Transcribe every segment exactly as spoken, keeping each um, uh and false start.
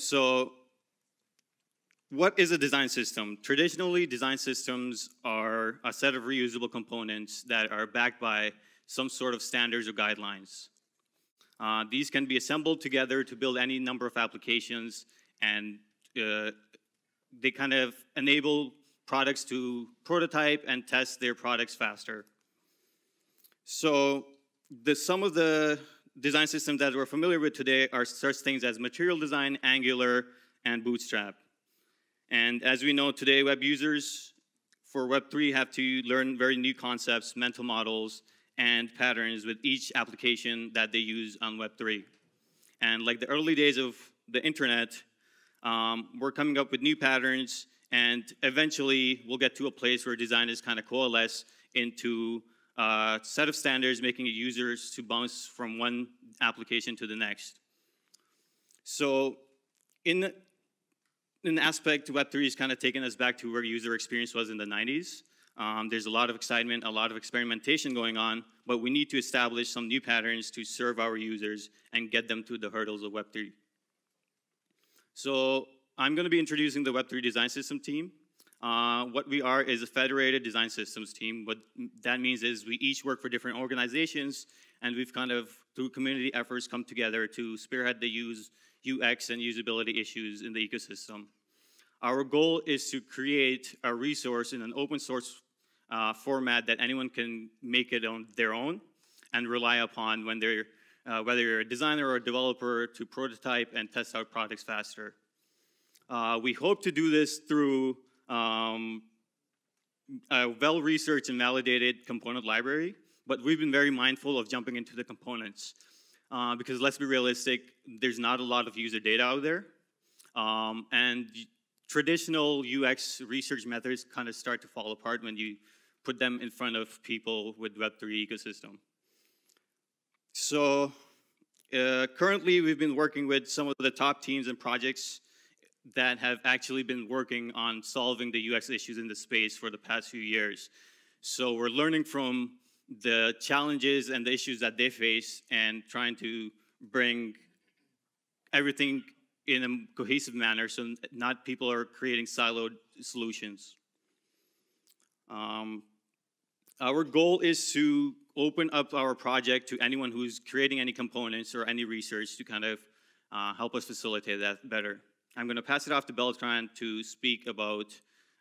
So what is a design system? Traditionally, design systems are a set of reusable components that are backed by some sort of standards or guidelines. Uh, these can be assembled together to build any number of applications, and uh, they kind of enable products to prototype and test their products faster. So the, some of the design systems that we're familiar with today are such things as Material Design, Angular, and Bootstrap. And as we know today, web users for web three have to learn very new concepts, mental models, and patterns with each application that they use on web three. And like the early days of the internet, um, we're coming up with new patterns, and eventually we'll get to a place where designers kind of coalesce into a set of standards, making users to bounce from one application to the next. So in an aspect, web three is kind of taking us back to where user experience was in the nineties. Um, there's a lot of excitement, a lot of experimentation going on, but we need to establish some new patterns to serve our users and get them through the hurdles of web three. So I'm going to be introducing the web three design system team. Uh, what we are is a federated design systems team. What that means is we each work for different organizations, and we've kind of, through community efforts, come together to spearhead the use, U X and usability issues in the ecosystem. Our goal is to create a resource in an open source uh, format that anyone can make it on their own and rely upon when they're, uh, whether you're a designer or a developer, to prototype and test out products faster. Uh, we hope to do this through um, a well-researched and validated component library, but we've been very mindful of jumping into the components uh, because let's be realistic, there's not a lot of user data out there. Um, and Traditional U X research methods kind of start to fall apart when you put them in front of people with web three ecosystem. So uh, currently we've been working with some of the top teams and projects that have actually been working on solving the U X issues in the space for the past few years. So we're learning from the challenges and the issues that they face and trying to bring everything in a cohesive manner, so not people are creating siloed solutions. Um, our goal is to open up our project to anyone who's creating any components or any research to kind of uh, help us facilitate that better. I'm going to pass it off to Beltran to speak about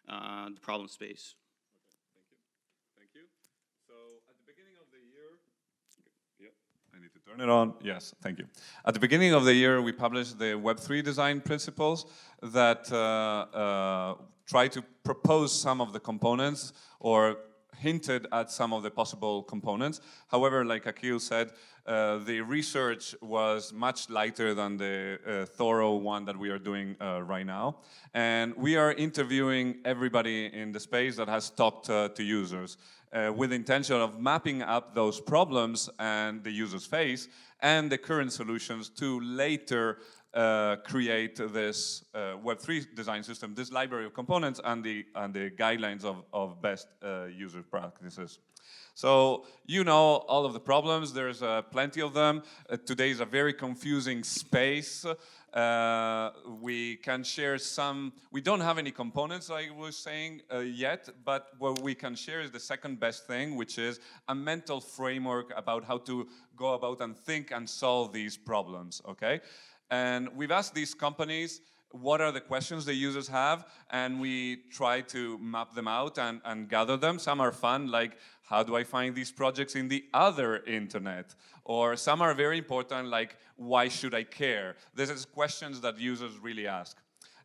uh, the problem space. Okay, thank you. Thank you. So at the beginning of the year, I need to turn it on. Yes, thank you. At the beginning of the year, we published the web three design principles that uh, uh, try to propose some of the components or hinted at some of the possible components. However, like Aqeel said, uh, the research was much lighter than the uh, thorough one that we are doing uh, right now. And we are interviewing everybody in the space that has talked uh, to users. Uh, with the intention of mapping up those problems and the user's face and the current solutions to later uh, create this uh, web three design system, this library of components and the, and the guidelines of, of best uh, user practices. So you know all of the problems, there's uh, plenty of them. Uh, today is a very confusing space. Uh, we can share some, we don't have any components like I was saying uh, yet, but what we can share is the second best thing, which is a mental framework about how to go about and think and solve these problems, okay? And we've asked these companies what are the questions the users have, and we try to map them out and, and gather them. Some are fun, like how do I find these projects in the other internet? Or some are very important, like why should I care? This is questions that users really ask.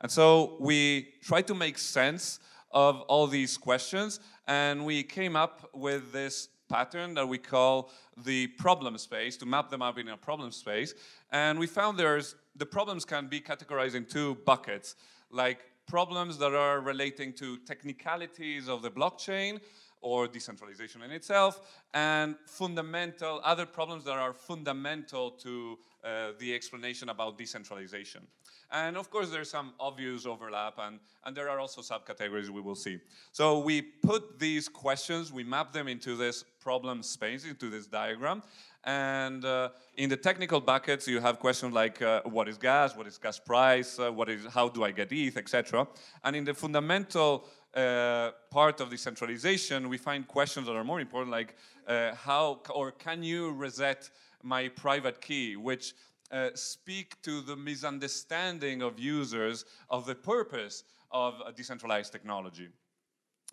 And so we try to make sense of all these questions, and we came up with this pattern that we call the problem space, to map them up in a problem space. And we found there's the problems can be categorized in two buckets, like problems that are relating to technicalities of the blockchain or decentralization in itself, and fundamental other problems that are fundamental to uh, the explanation about decentralization. And of course, there's some obvious overlap, and, and there are also subcategories we will see. So we put these questions, we map them into this problem space, into this diagram. And uh, in the technical buckets, you have questions like, uh, what is gas, what is gas price, uh, what is, how do I get E T H, et cetera. And in the fundamental uh, part of decentralization, we find questions that are more important, like uh, how or can you reset my private key, which uh, speak to the misunderstanding of users of the purpose of a decentralized technology.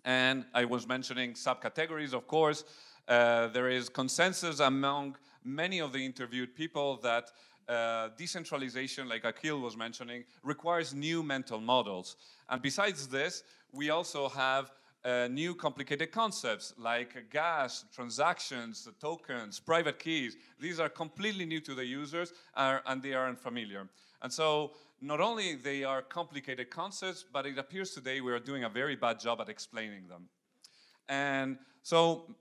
And I was mentioning subcategories, of course. Uh, there is consensus among many of the interviewed people that uh, decentralization, like Aqeel was mentioning, requires new mental models. And besides this, we also have uh, new complicated concepts like gas, transactions, tokens, private keys. These are completely new to the users uh, and they are unfamiliar. And so not only they are complicated concepts, but it appears today we are doing a very bad job at explaining them. And so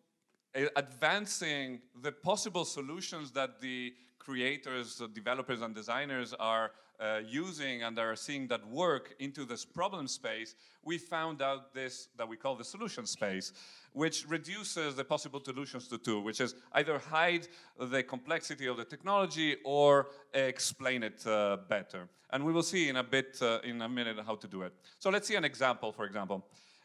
advancing the possible solutions that the creators, the developers, and designers are uh, using and are seeing that work into this problem space, we found out this that we call the solution space, which reduces the possible solutions to two, which is either hide the complexity of the technology or explain it uh, better. And we will see in a bit, uh, in a minute, how to do it. So let's see an example, for example.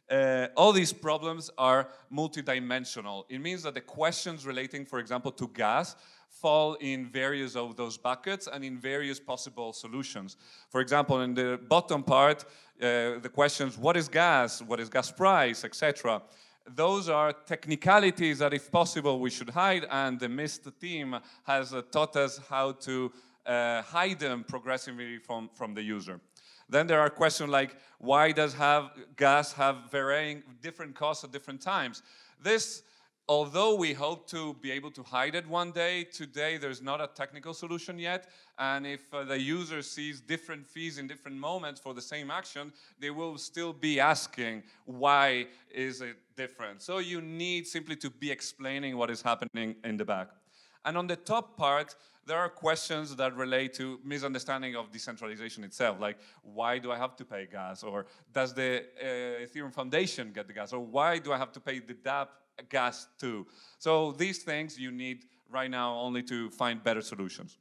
Uh, all these problems are multidimensional. It means that the questions relating, for example, to gas fall in various of those buckets and in various possible solutions. For example, in the bottom part, uh, the questions, what is gas, what is gas price, et cetera. Those are technicalities that, if possible, we should hide, and the MIST team has uh, taught us how to uh, hide them progressively from, from the user. Then there are questions like, why does have gas have varying different costs at different times? This, although we hope to be able to hide it one day, today there's not a technical solution yet. And if uh, the user sees different fees in different moments for the same action, they will still be asking, why is it different? So you need simply to be explaining what is happening in the back. And on the top part, there are questions that relate to misunderstanding of decentralization itself, like why do I have to pay gas? Or does the uh, Ethereum Foundation get the gas? Or why do I have to pay the dApp gas too? So these things you need right now only to find better solutions.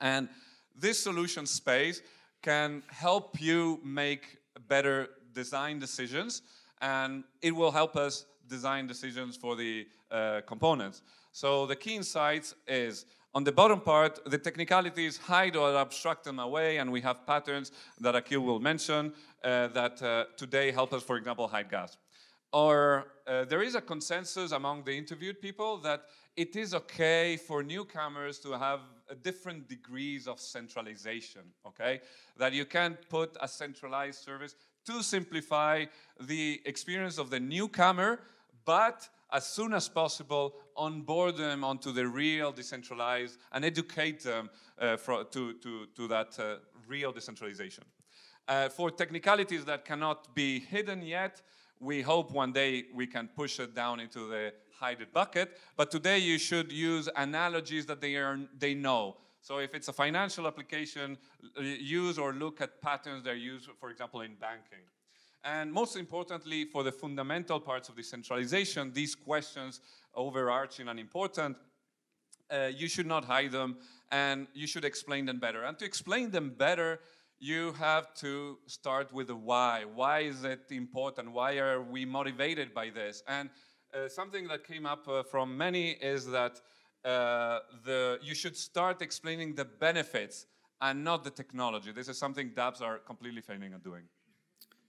And this solution space can help you make better design decisions, and it will help us design decisions for the uh, components. So the key insights is, on the bottom part, the technicalities hide or abstract them away, and we have patterns that Aqeel will mention uh, that uh, today help us, for example, hide gas. Or uh, there is a consensus among the interviewed people that it is okay for newcomers to have different degrees of centralization, okay? That you can put a centralized service to simplify the experience of the newcomer, but as soon as possible, onboard them onto the real decentralized and educate them uh, for, to, to, to that uh, real decentralization. Uh, for technicalities that cannot be hidden yet, we hope one day we can push it down into the hidden bucket, but today you should use analogies that they, are, they know. So if it's a financial application, use or look at patterns that are used, for example, in banking. And most importantly, for the fundamental parts of decentralization, these questions overarching and important, uh, you should not hide them and you should explain them better. And to explain them better, you have to start with the why. Why is it important? Why are we motivated by this? And uh, something that came up uh, from many is that uh, the, you should start explaining the benefits and not the technology. This is something dApps are completely failing at doing.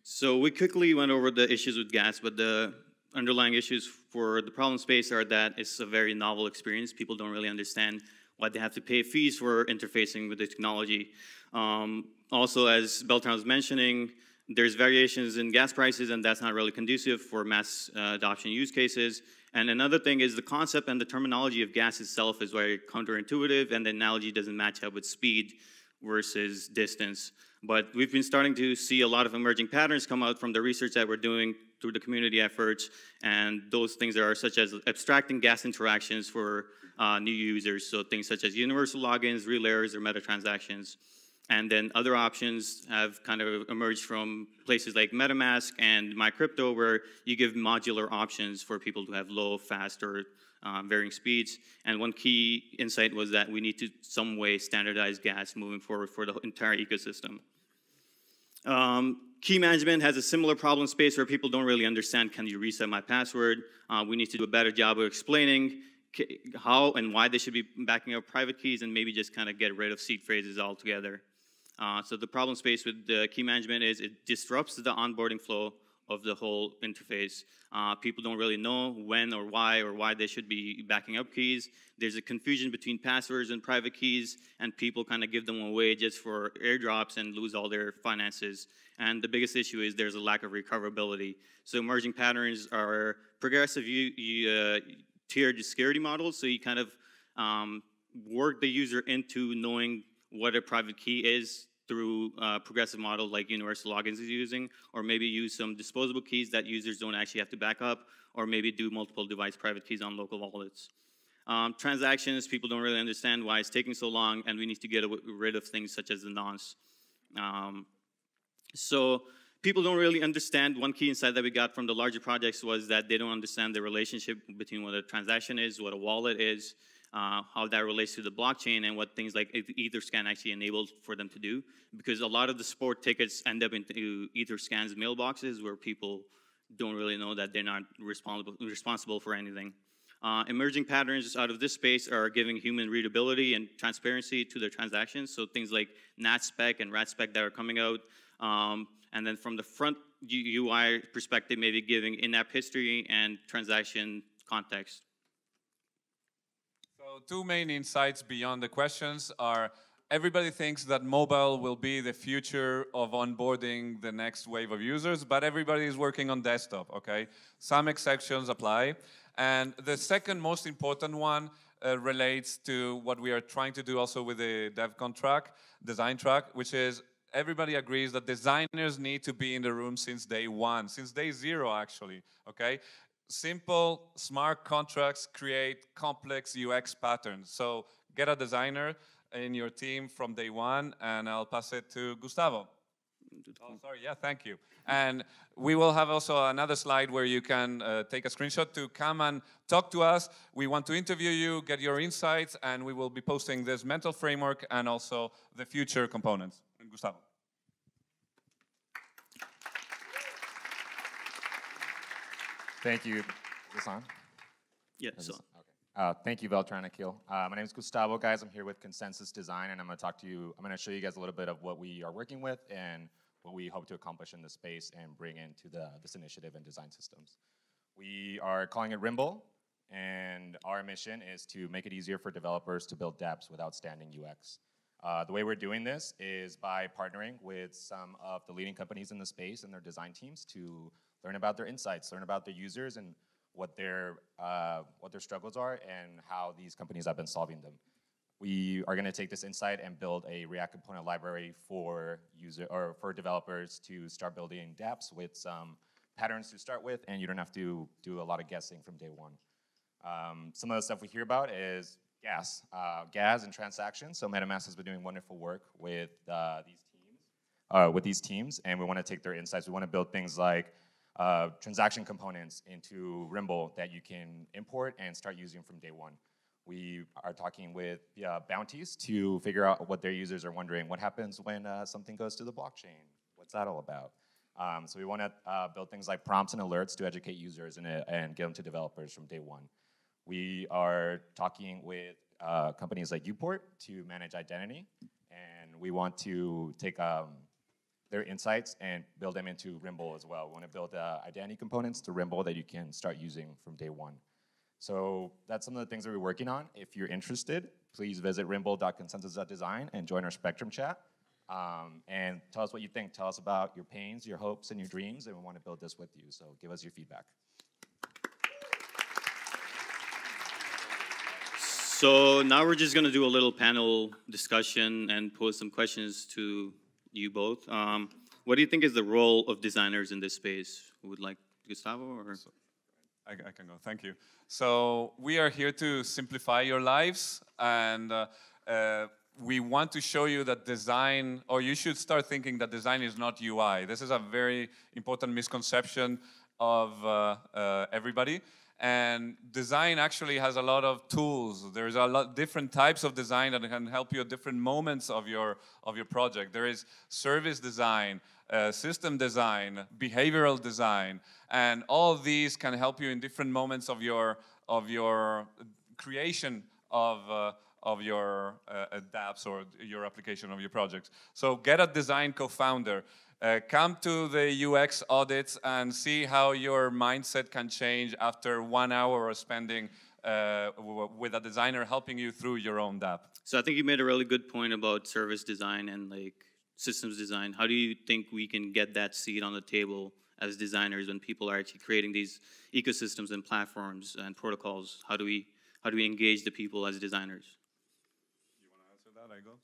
So we quickly went over the issues with gas, but the underlying issues for the problem space are that it's a very novel experience. People don't really understand why they have to pay fees for interfacing with the technology. Um, also, as Beltran was mentioning, there's variations in gas prices, and that's not really conducive for mass uh, adoption use cases. And another thing is the concept and the terminology of gas itself is very counterintuitive, and the analogy doesn't match up with speed versus distance. But we've been starting to see a lot of emerging patterns come out from the research that we're doing through the community efforts, and those things that are such as abstracting gas interactions for uh, new users, so things such as universal logins, relayers, or meta transactions. And then other options have kind of emerged from places like MetaMask and MyCrypto, where you give modular options for people to have low, fast, or um, varying speeds. And one key insight was that we need to some way standardize gas moving forward for the entire ecosystem. Um, Key management has a similar problem space where people don't really understand, can you reset my password? Uh, we need to do a better job of explaining how and why they should be backing up private keys, and maybe just kind of get rid of seed phrases altogether. Uh, so the problem space with the key management is it disrupts the onboarding flow of the whole interface. Uh, people don't really know when or why or why they should be backing up keys. There's a confusion between passwords and private keys, and people kind of give them away just for airdrops and lose all their finances. And the biggest issue is there's a lack of recoverability. So emerging patterns are progressive uh, tiered security models, so you kind of um, work the user into knowing what a private key is through a progressive model like universal logins is using, or maybe use some disposable keys that users don't actually have to back up, or maybe do multiple device private keys on local wallets. Um, transactions, people don't really understand why it's taking so long, and we need to get rid of things such as the nonce. Um, so people don't really understand. One key insight that we got from the larger projects was that they don't understand the relationship between what a transaction is, what a wallet is, Uh, how that relates to the blockchain, and what things like EtherScan actually enables for them to do. Because a lot of the sport tickets end up into EtherScan's mailboxes, where people don't really know that they're not responsible, responsible for anything. Uh, emerging patterns out of this space are giving human readability and transparency to their transactions. So things like NatSpec and RadSpec that are coming out. Um, and then from the front U I perspective, maybe giving in-app history and transaction context. So two main insights beyond the questions are, everybody thinks that mobile will be the future of onboarding the next wave of users, but everybody is working on desktop, okay? Some exceptions apply. And the second most important one uh, relates to what we are trying to do also with the DevCon track, design track, which is everybody agrees that designers need to be in the room since day one, since day zero actually, okay? Simple, smart contracts create complex U X patterns. So get a designer in your team from day one, and I'll pass it to Gustavo. Oh, sorry, yeah, thank you. And we will have also another slide where you can uh, take a screenshot to come and talk to us. We want to interview you, get your insights, and we will be posting this mental framework and also the future components. And Gustavo. Thank you. Is this on? Yeah, it's on. Okay. Uh, thank you, Beltran, Aqeel. Uh, my name is Gustavo, guys. I'm here with Consensys Design, and I'm going to talk to you. I'm going to show you guys a little bit of what we are working with and what we hope to accomplish in the space and bring into the, this initiative and design systems. We are calling it Rimble, and our mission is to make it easier for developers to build dApps with outstanding U X. Uh, the way we're doing this is by partnering with some of the leading companies in the space and their design teams to learn about their insights, learn about their users and what their, uh, what their struggles are and how these companies have been solving them. We are gonna take this insight and build a React component library for, user, or for developers to start building dApps with some patterns to start with, and you don't have to do a lot of guessing from day one. Um, some of the stuff we hear about is gas, uh, gas and transactions. So MetaMask has been doing wonderful work with, uh, these, teams, uh, with these teams, and we wanna take their insights. We wanna build things like Uh, transaction components into Rimble that you can import and start using from day one. We are talking with uh, bounties to figure out what their users are wondering. What happens when uh, something goes to the blockchain? What's that all about? Um, so we want to uh, build things like prompts and alerts to educate users and, uh, and get them to developers from day one. We are talking with uh, companies like Uport to manage identity, and we want to take um, their insights and build them into Rimble as well. We want to build uh, identity components to Rimble that you can start using from day one. So that's some of the things that we're working on. If you're interested, please visit rimble dot consensys dot design and join our Spectrum chat. Um, and tell us what you think. Tell us about your pains, your hopes, and your dreams, and we want to build this with you. So give us your feedback. So now we're just going to do a little panel discussion and pose some questions to you both. Um, what do you think is the role of designers in this space? Who would like Gustavo? Or? So, I, I can go, thank you. So we are here to simplify your lives, and uh, uh, we want to show you that design, or you should start thinking that design is not U I. This is a very important misconception of uh, uh, everybody. And design actually has a lot of tools. There's a lot different types of design that can help you at different moments of your, of your project. There is service design, uh, system design, behavioral design, and all of these can help you in different moments of your, of your creation of, uh, of your uh, dApps or your application of your projects. So get a design co-founder. Uh, come to the U X audits and see how your mindset can change after one hour of spending uh, w with a designer helping you through your own dApp. So I think you made a really good point about service design and like systems design. How do you think we can get that seat on the table as designers when people are actually creating these ecosystems and platforms and protocols? How do we, how do we engage the people as designers? You want to answer that? I go?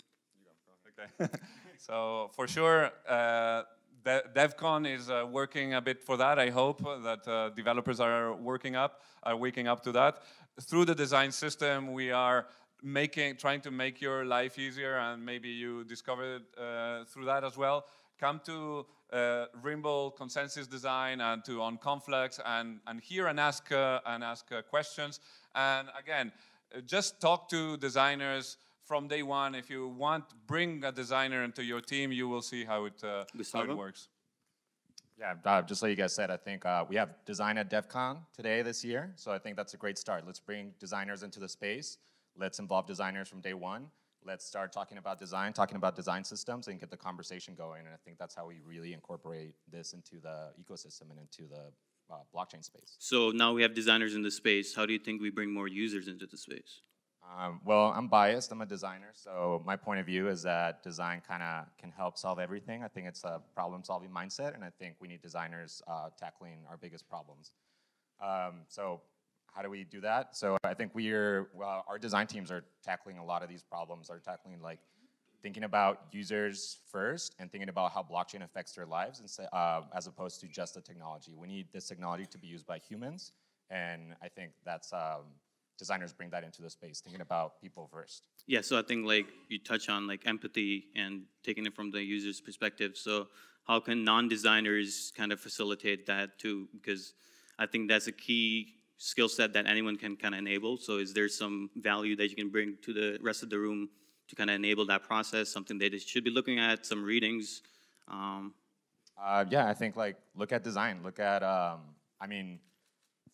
Okay. So for sure, uh, De DevCon is uh, working a bit for that. I hope that uh, developers are working up, are waking up to that. Through the design system, we are making, trying to make your life easier, and maybe you discovered uh, through that as well. Come to uh, Rimble, Consensys Design, and to on Conflux, and and hear and ask uh, and ask uh, questions. And again, just talk to designers. From day one, if you want, bring a designer into your team, you will see how it, uh, how it works. Yeah, uh, just like you guys said, I think uh, we have design at DevCon today this year, so I think that's a great start. Let's bring designers into the space. Let's involve designers from day one. Let's start talking about design, talking about design systems, and get the conversation going. And I think that's how we really incorporate this into the ecosystem and into the uh, blockchain space. So now we have designers in the space. How do you think we bring more users into the space? Um, well, I'm biased. I'm a designer, so my point of view is that design kind of can help solve everything. I think it's a problem-solving mindset, and I think we need designers uh, tackling our biggest problems. Um, so how do we do that? So I think we are, well, our design teams are tackling a lot of these problems, are tackling like thinking about users first and thinking about how blockchain affects their lives and, uh, as opposed to just the technology. We need this technology to be used by humans, and I think that's... Um, designers bring that into the space, thinking about people first. Yeah, so I think like you touch on like empathy and taking it from the user's perspective. So how can non-designers kind of facilitate that too? Because I think that's a key skill set that anyone can kind of enable. So is there some value that you can bring to the rest of the room to kind of enable that process, something they just should be looking at, some readings? Um. Uh, yeah, I think like look at design. Look at, um, I mean,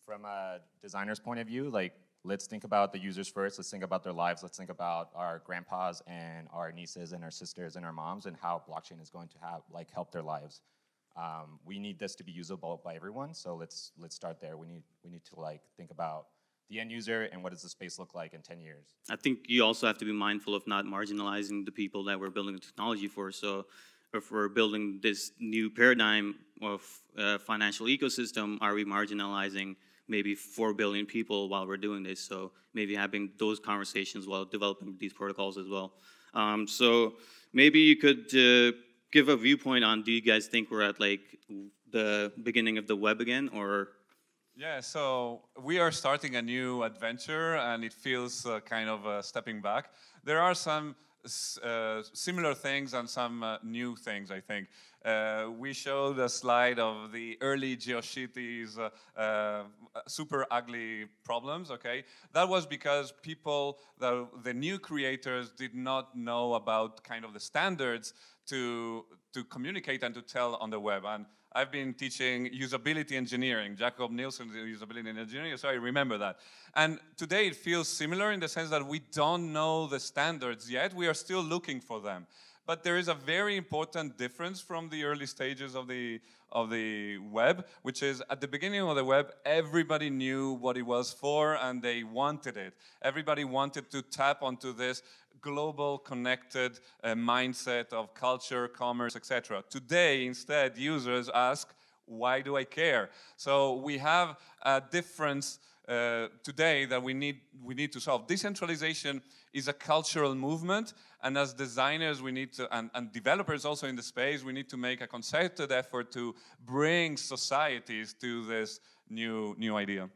from a designer's point of view, like, let's think about the users first, let's think about their lives, let's think about our grandpas and our nieces and our sisters and our moms and how blockchain is going to have, like, help their lives. Um, we need this to be usable by everyone, so let's let's start there. We need, we need to like think about the end user and what does the space look like in ten years. I think you also have to be mindful of not marginalizing the people that we're building the technology for. So if we're building this new paradigm of uh, financial ecosystem, are we marginalizing maybe four billion people while we're doing this? So maybe having those conversations while developing these protocols as well. Um, so maybe you could uh, give a viewpoint on, do you guys think we're at like the beginning of the web again, or? Yeah, so we are starting a new adventure, and it feels uh, kind of uh, stepping back. There are some uh, similar things and some uh, new things, I think. Uh, we showed a slide of the early GeoCities uh, uh, super ugly problems, okay? That was because people, the, the new creators did not know about kind of the standards to, to communicate and to tell on the web. And I've been teaching usability engineering, Jacob Nielsen's usability engineering, so I remember that. And today it feels similar in the sense that we don't know the standards yet, we are still looking for them. But there is a very important difference from the early stages of the, of the web, which is at the beginning of the web, everybody knew what it was for and they wanted it. Everybody wanted to tap onto this global connected uh, mindset of culture, commerce, et cetera. Today, instead, users ask, why do I care? So we have a difference uh, today that we need, we need to solve. Decentralization is a cultural movement, and as designers we need to, and, and developers also in the space, we need to make a concerted effort to bring societies to this new, new idea.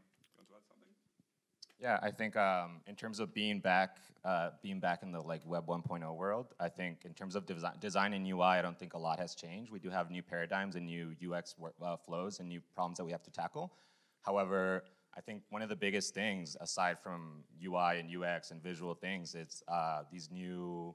Yeah, I think um, in terms of being back, uh, being back in the like Web one point oh world, I think in terms of desi design and U I, I don't think a lot has changed. We do have new paradigms and new U X work, uh, flows and new problems that we have to tackle. However, I think one of the biggest things, aside from U I and U X and visual things, it's uh, these new,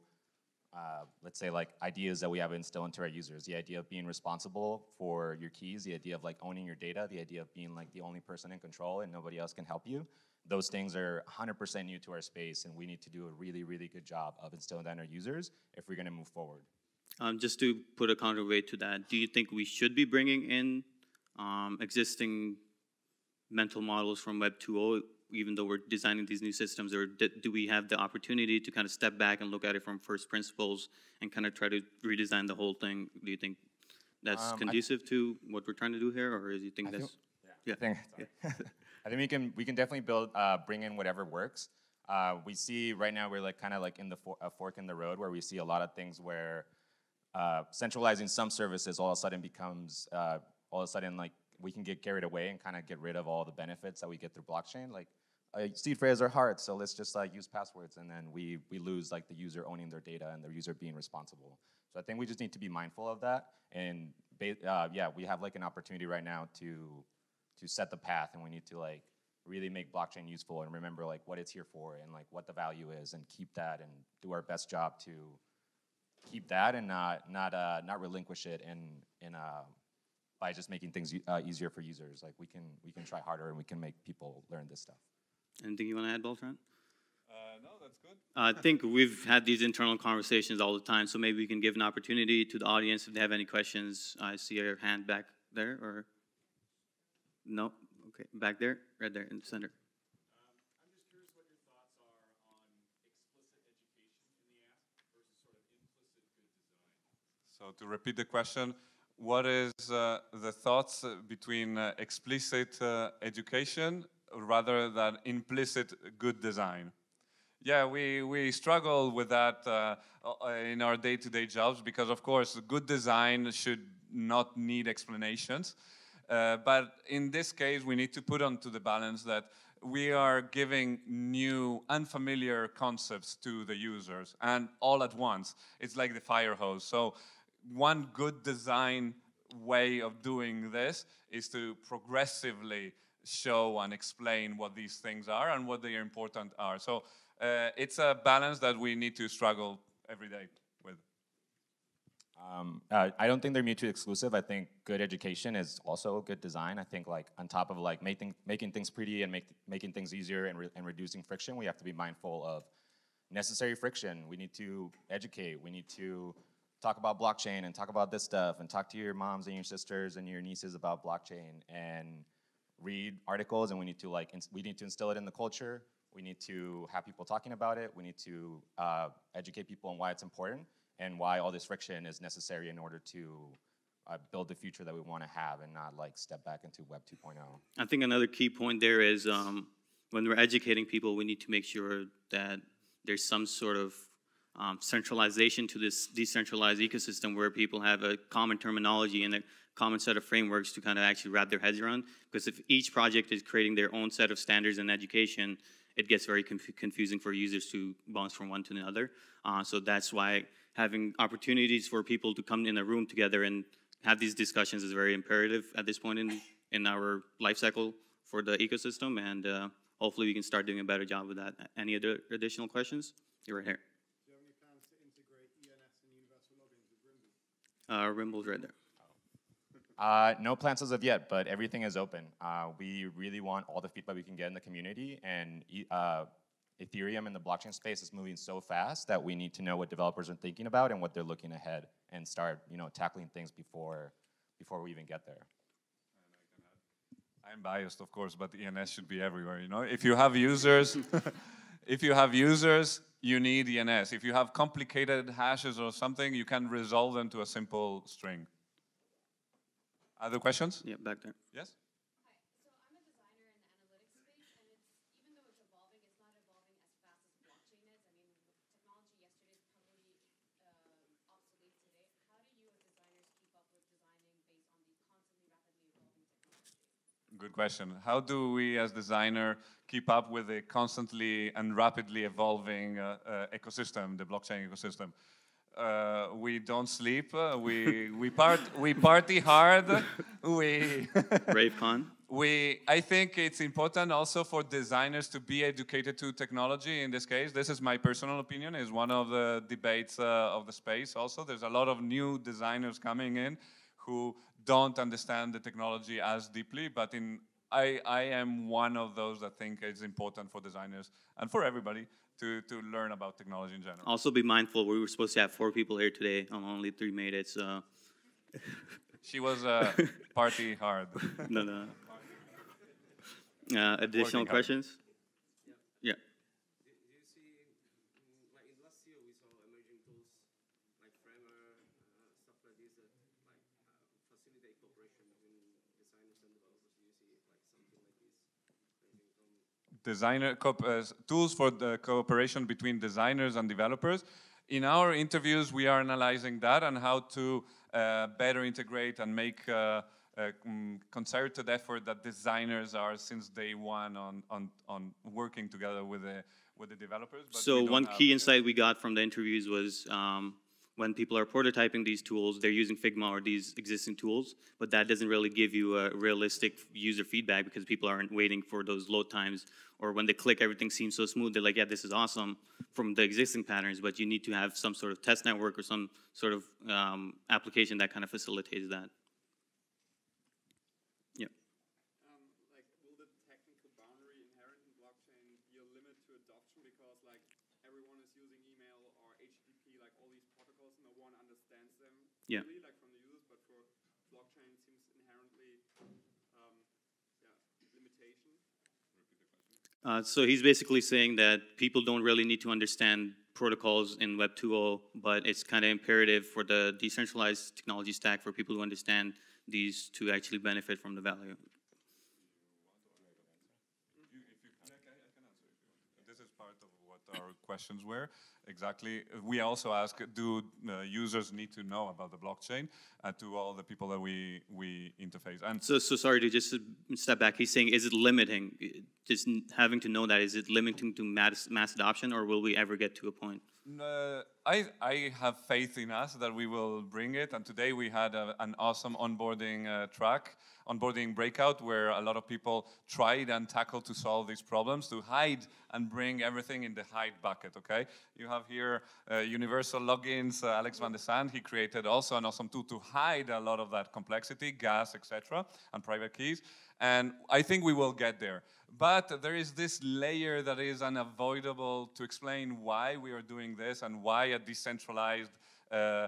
uh, let's say, like ideas that we have instilled into our users. The idea of being responsible for your keys, the idea of like owning your data, the idea of being like the only person in control and nobody else can help you. Those things are one hundred percent new to our space, and we need to do a really, really good job of instilling that in our users if we're going to move forward. Um, just to put a counterweight to that, do you think we should be bringing in um, existing mental models from Web two point oh, even though we're designing these new systems, or do we have the opportunity to kind of step back and look at it from first principles and kind of try to redesign the whole thing? Do you think that's um, conducive th to what we're trying to do here, or do you think I that's... Feel, yeah. yeah. I think, I think we can we can definitely build uh, bring in whatever works. Uh, we see right now we're like kind of like in the for a fork in the road where we see a lot of things where uh, centralizing some services all of a sudden becomes uh, all of a sudden like we can get carried away and kind of get rid of all the benefits that we get through blockchain. Like uh, seed phrases are hard, so let's just like use passwords, and then we we lose like the user owning their data and the user being responsible. So I think we just need to be mindful of that, and uh, yeah, we have like an opportunity right now to. to set the path, and we need to like really make blockchain useful and remember like what it's here for and like what the value is, and keep that and do our best job to keep that and not not uh, not relinquish it in in uh, by just making things uh, easier for users. Like we can we can try harder and we can make people learn this stuff. Anything you want to add, Beltran? Uh, no, that's good. I think we've had these internal conversations all the time, so maybe we can give an opportunity to the audience if they have any questions. I see your hand back there, or. No, okay, back there, right there in the center. Um, I'm just curious what your thoughts are on explicit education in the app versus sort of implicit good design. So to repeat the question, what is uh, the thoughts between uh, explicit uh, education rather than implicit good design? Yeah, we, we struggle with that uh, in our day-to-day jobs because, of course, good design should not need explanations. Uh, but in this case, we need to put onto the balance that we are giving new, unfamiliar concepts to the users, and all at once. It's like the fire hose. So one good design way of doing this is to progressively show and explain what these things are and what they are important are. So uh, it's a balance that we need to struggle every day. Um, uh, I don't think they're mutually exclusive. I think good education is also good design. I think like on top of like making, making things pretty and make, making things easier and, re and reducing friction, we have to be mindful of necessary friction. We need to educate. We need to talk about blockchain and talk about this stuff and talk to your moms and your sisters and your nieces about blockchain and read articles, and we need to like, we need to instill it in the culture. We need to have people talking about it. We need to uh, educate people on why it's important, and why all this friction is necessary in order to uh, build the future that we want to have and not like step back into Web two point oh. I think another key point there is um, when we're educating people, we need to make sure that there's some sort of um, centralization to this decentralized ecosystem where people have a common terminology and a common set of frameworks to kind of actually wrap their heads around. Because if each project is creating their own set of standards in education, it gets very conf confusing for users to bounce from one to the other. Uh, so that's why having opportunities for people to come in a room together and have these discussions is very imperative at this point in, in our life cycle for the ecosystem, and uh, hopefully we can start doing a better job with that. Any other additional questions? You're right here. Do you have any plans to integrate E N S and universal logins with Rimble? Uh, Rimble's right there. Uh, no plans as of yet, but everything is open. Uh, we really want all the feedback we can get in the community, and uh, Ethereum in the blockchain space is moving so fast that we need to know what developers are thinking about and what they're looking ahead, and start, you know, tackling things before before we even get there. I'm biased, of course, but E N S should be everywhere. You know, if you have users, if you have users, you need E N S. If you have complicated hashes or something, you can resolve them to a simple string. Other questions? Yeah, back there. Yes. good question. How do we as designer keep up with the constantly and rapidly evolving uh, uh, ecosystem, the blockchain ecosystem? Uh, we don't sleep. Uh, we we part we party hard. We rave con. We I think it's important also for designers to be educated to technology. In this case, this is my personal opinion. Is one of the debates uh, of the space. Also, there's a lot of new designers coming in who don't understand the technology as deeply. But in I I am one of those that think it's important for designers and for everybody to, to learn about technology in general. Also be mindful, we were supposed to have four people here today, um, only three made it, so. She was uh, party hard. No, no. Uh, additional Working questions? Hard. Yeah. yeah. Do, do you see, like in last year we saw emerging tools like Framer, uh, stuff like this that like, uh, facilitate cooperation between designers and developers. Do you see like something like this? Designer co uh, tools for the cooperation between designers and developers. In our interviews, we are analyzing that and how to uh, better integrate and make uh, a concerted effort that designers are since day one on on, on working together with the with the developers. But so one key insight we got from the interviews was um, when people are prototyping these tools, they're using Figma or these existing tools, but that doesn't really give you a realistic user feedback because people aren't waiting for those load times. Or when they click, everything seems so smooth. They're like, yeah, this is awesome from the existing patterns, but you need to have some sort of test network or some sort of um, application that kind of facilitates that. Yeah. Um, like, will the technical boundary inherent in blockchain be a limit to adoption because, like, everyone is using email or H T T P, like all these protocols, no one understands them yeah. really, like from the users, but for blockchain, it seems inherently um, yeah, limitation. Uh, so he's basically saying that people don't really need to understand protocols in Web two point oh, but it's kind of imperative for the decentralized technology stack for people who understand these to actually benefit from the value. This is part of what our questions were. Exactly. We also ask, do uh, users need to know about the blockchain uh, to all the people that we, we interface? And so, so sorry to just step back. He's saying, is it limiting? Just having to know that, is it limiting to mass, mass adoption, or will we ever get to a point? Uh, I, I have faith in us that we will bring it. And today we had a, an awesome onboarding uh, track, onboarding breakout, where a lot of people tried and tackled to solve these problems, to hide and bring everything in the hide bucket, okay? You have here uh, universal logins, uh, Alex Van de Sande, he created also an awesome tool to hide a lot of that complexity, gas, et cetera, and private keys. And I think we will get there. But there is this layer that is unavoidable to explain why we are doing this and why a decentralized uh,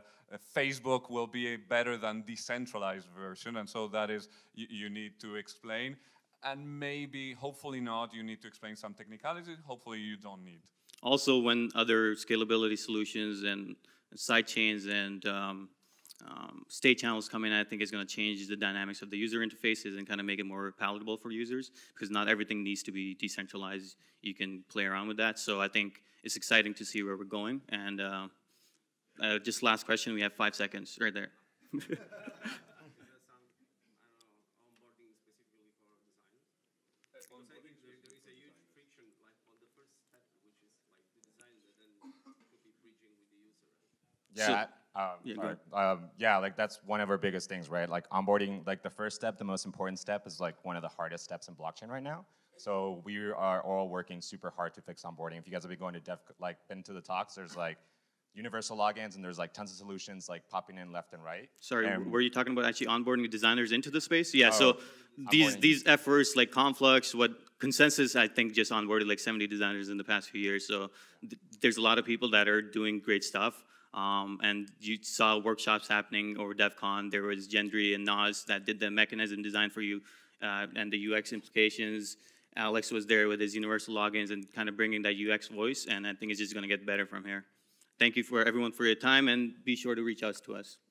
Facebook will be a better than decentralized version. And so that is, you, you need to explain. And maybe, hopefully not, you need to explain some technicalities. Hopefully you don't need. Also, when other scalability solutions and sidechains and um Um, state channels coming, I think, is going to change the dynamics of the user interfaces and kind of make it more palatable for users because not everything needs to be decentralized. You can play around with that. So I think it's exciting to see where we're going. And uh, uh, just last question, we have five seconds right there. Yeah. So, Um, yeah, or, um, yeah, like that's one of our biggest things, right? Like onboarding, like the first step, the most important step is like one of the hardest steps in blockchain right now. So we are all working super hard to fix onboarding. If you guys have been going to Dev, like been to the talks, there's like universal logins and there's like tons of solutions like popping in left and right. Sorry, and were you talking about actually onboarding designers into the space? Yeah, oh, so these onboarding. these efforts like Conflux, what Consensys, I think, just onboarded like seventy designers in the past few years. So th there's a lot of people that are doing great stuff. Um, and you saw workshops happening over DevCon. There was Gendry and Nas that did the mechanism design for you uh, and the U X implications. Alex was there with his universal logins and kind of bringing that U X voice, and I think it's just going to get better from here. Thank you for everyone for your time, and be sure to reach out to us.